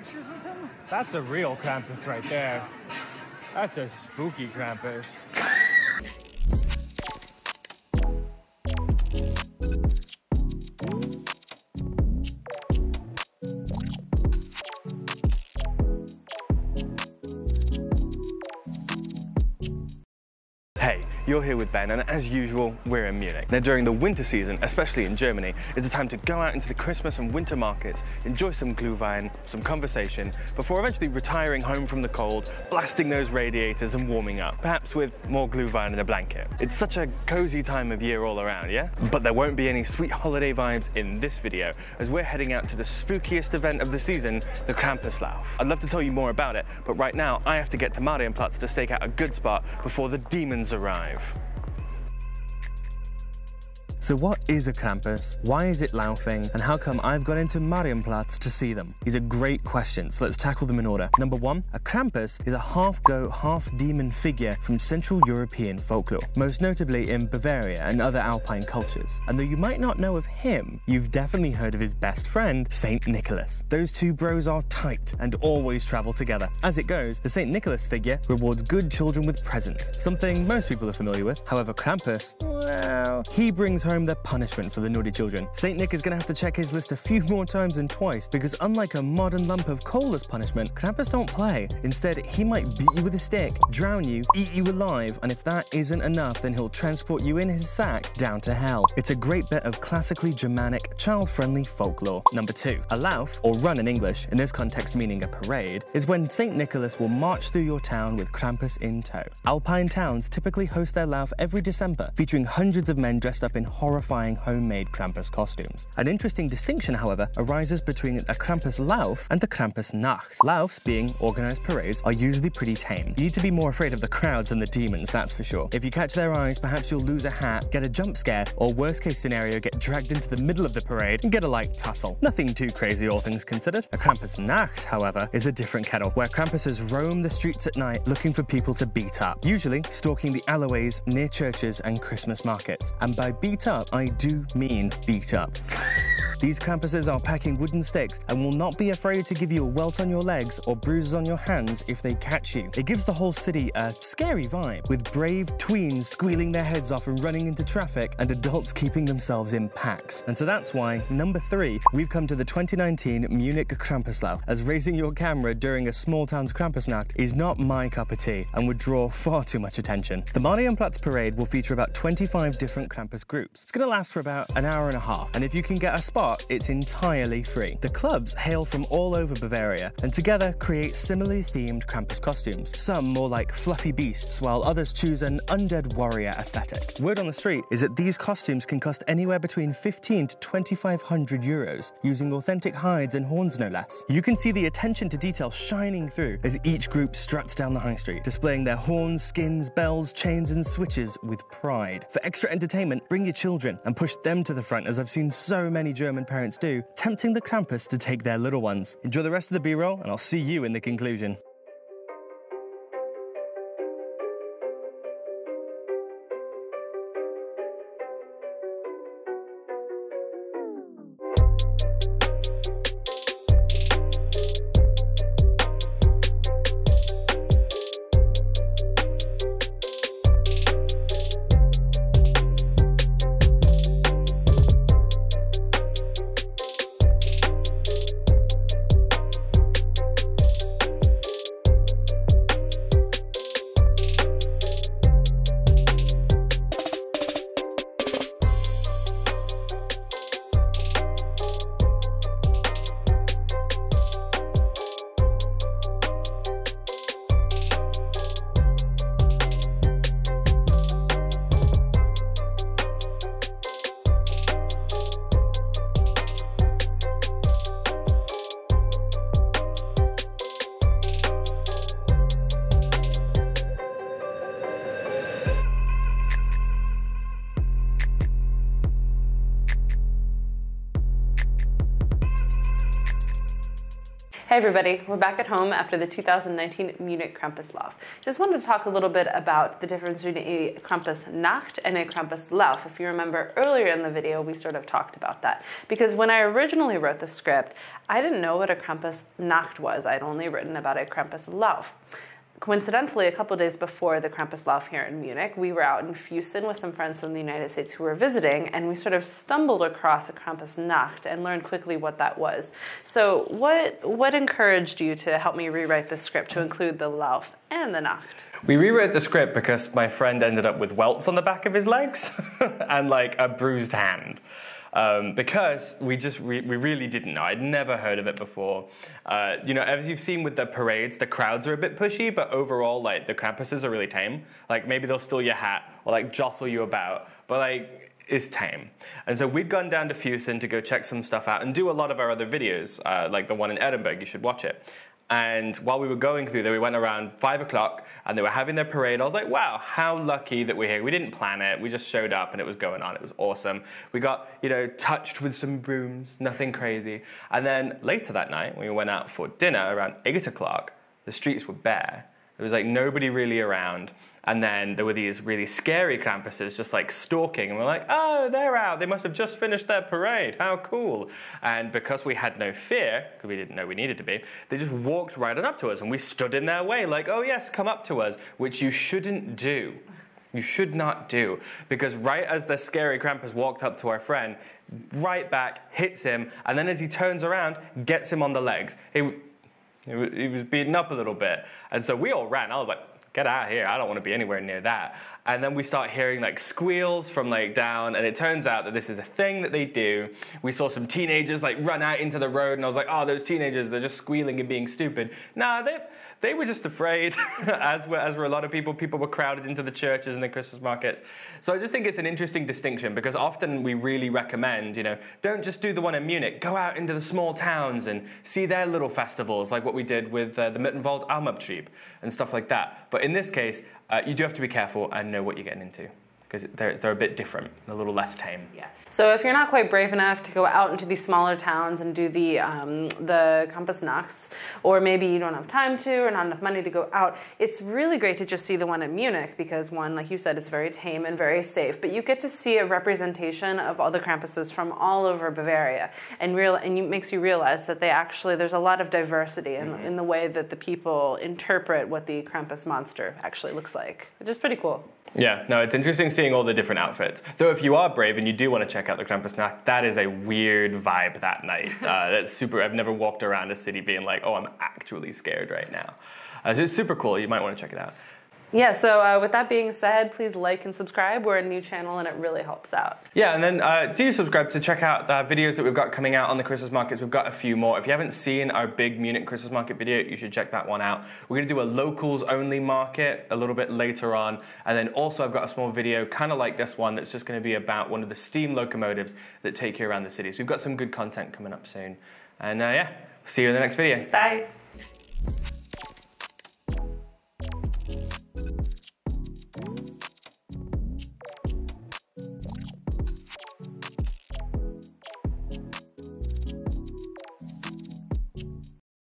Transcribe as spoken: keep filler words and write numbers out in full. pictures with him? That's a real Krampus right there. That's a spooky Krampus. Hey, you're here with Ben, and as usual, we're in Munich. Now, during the winter season, especially in Germany, it's a time to go out into the Christmas and winter markets, enjoy some Glühwein, some conversation, before eventually retiring home from the cold, blasting those radiators and warming up, perhaps with more Glühwein and a blanket. It's such a cozy time of year all around, yeah? But there won't be any sweet holiday vibes in this video, as we're heading out to the spookiest event of the season, the Krampuslauf. I'd love to tell you more about it, but right now, I have to get to Marienplatz to stake out a good spot before the demons arrive. So what is a Krampus? Why is it Laufing? And how come I've gone into Marienplatz to see them? These are great questions, so let's tackle them in order. Number one, a Krampus is a half-goat, half-demon figure from Central European folklore, most notably in Bavaria and other Alpine cultures. And though you might not know of him, you've definitely heard of his best friend, Saint Nicholas. Those two bros are tight and always travel together. As it goes, the Saint Nicholas figure rewards good children with presents, something most people are familiar with. However, Krampus, well, he brings home home their punishment for the naughty children. Saint Nick is going to have to check his list a few more times than twice, because unlike a modern lump of coal as punishment, Krampus don't play. Instead, he might beat you with a stick, drown you, eat you alive, and if that isn't enough, then he'll transport you in his sack down to hell. It's a great bit of classically Germanic, child-friendly folklore. Number two, a Lauf, or run in English, in this context meaning a parade, is when Saint Nicholas will march through your town with Krampus in tow. Alpine towns typically host their Lauf every December, featuring hundreds of men dressed up in horrifying homemade Krampus costumes. An interesting distinction, however, arises between a Krampuslauf and the Krampusnacht. Laufs, being organised parades, are usually pretty tame. You need to be more afraid of the crowds than the demons, that's for sure. If you catch their eyes, perhaps you'll lose a hat, get a jump scare, or worst case scenario, get dragged into the middle of the parade and get a light tussle. Nothing too crazy, all things considered. A Krampusnacht, however, is a different kettle, where Krampuses roam the streets at night looking for people to beat up, usually stalking the alleyways near churches and Christmas markets. And by beat up, I do mean beat up. These Krampuses are packing wooden sticks and will not be afraid to give you a welt on your legs or bruises on your hands if they catch you. It gives the whole city a scary vibe, with brave tweens squealing their heads off and running into traffic, and adults keeping themselves in packs. And so that's why, number three, we've come to the twenty nineteen Munich Krampuslauf, as raising your camera during a small town's Krampusnacht is not my cup of tea and would draw far too much attention. The Marienplatz parade will feature about twenty-five different Krampus groups. It's going to last for about an hour and a half, and if you can get a spot, it's entirely free. The clubs hail from all over Bavaria, and together create similarly themed Krampus costumes, some more like fluffy beasts, while others choose an undead warrior aesthetic. Word on the street is that these costumes can cost anywhere between fifteen to twenty-five hundred euros, using authentic hides and horns no less. You can see the attention to detail shining through as each group struts down the high street, displaying their horns, skins, bells, chains and switches with pride. For extra entertainment, bring your children and push them to the front, as I've seen so many German and parents do, tempting the Krampus to take their little ones. Enjoy the rest of the B-roll, and I'll see you in the conclusion. Hey everybody, we're back at home after the two thousand nineteen Munich Krampuslauf. Just wanted to talk a little bit about the difference between a Krampusnacht and a Krampuslauf. If you remember earlier in the video, we sort of talked about that. Because when I originally wrote the script, I didn't know what a Krampusnacht was. I'd only written about a Krampuslauf. Coincidentally, a couple days before the Krampuslauf here in Munich, we were out in Füssen with some friends from the United States who were visiting, and we sort of stumbled across a Krampusnacht and learned quickly what that was. So what, what encouraged you to help me rewrite the script to include the Lauf and the Nacht? We rewrote the script because my friend ended up with welts on the back of his legs and like a bruised hand. Um, because we just re we really didn't know. I'd never heard of it before. Uh, you know, as you've seen with the parades, the crowds are a bit pushy, but overall, like, the Krampuses are really tame. Like, maybe they'll steal your hat or, like, jostle you about, but, like, it's tame. And so we'd gone down to Füssen to go check some stuff out and do a lot of our other videos, uh, like the one in Edinburgh. You should watch it. And while we were going through there, we went around five o'clock, and they were having their parade. I was like, wow, how lucky that we're here. We didn't plan it. We just showed up, and it was going on. It was awesome. We got, you know, touched with some brooms, nothing crazy. And then later that night, we went out for dinner around eight o'clock. The streets were bare. There was, like, nobody really around. And then there were these really scary Krampuses just, like, stalking. And we're like, oh, they're out. They must have just finished their parade. How cool. And because we had no fear, because we didn't know we needed to be, they just walked right on up to us. And we stood in their way like, oh, yes, come up to us, which you shouldn't do. You should not do. Because right as the scary Krampus walked up to our friend, right back, hits him. And then as he turns around, gets him on the legs. He, he was beaten up a little bit. And so we all ran. I was like, get out of here, I don't want to be anywhere near that. And then we start hearing, like, squeals from, like, down, and it turns out that this is a thing that they do. We saw some teenagers, like, run out into the road, and I was like, oh, those teenagers, they're just squealing and being stupid. Nah, they, they were just afraid, as, were, as were a lot of people. People were crowded into the churches and the Christmas markets. So I just think it's an interesting distinction, because often we really recommend, you know, don't just do the one in Munich, go out into the small towns and see their little festivals, like what we did with uh, the Mittenwald Almabtrieb and stuff like that. But in this case, uh, you do have to be careful and know what you're getting into, because they're, they're a bit different, a little less tame. Yeah. So if you're not quite brave enough to go out into these smaller towns and do the, um, the Krampusnachts, or maybe you don't have time to or not enough money to go out, it's really great to just see the one in Munich, because one, like you said, it's very tame and very safe, but you get to see a representation of all the Krampuses from all over Bavaria, and, real, and it makes you realize that they actually, there's a lot of diversity in, mm-hmm. in the way that the people interpret what the Krampus monster actually looks like, which is pretty cool. Yeah, no, it's interesting seeing all the different outfits. Though if you are brave and you do want to check out the Krampusnacht, that is a weird vibe that night. Uh, that's super, I've never walked around a city being like, oh, I'm actually scared right now. Uh, so it's super cool, you might want to check it out. Yeah, so uh, with that being said, please like and subscribe. We're a new channel and it really helps out. Yeah, and then uh, do subscribe to check out the videos that we've got coming out on the Christmas markets. We've got a few more. If you haven't seen our big Munich Christmas market video, you should check that one out. We're going to do a locals only market a little bit later on. And then also I've got a small video kind of like this one that's just going to be about one of the steam locomotives that take you around the cities. We've got some good content coming up soon. And uh, yeah, see you in the next video. Bye.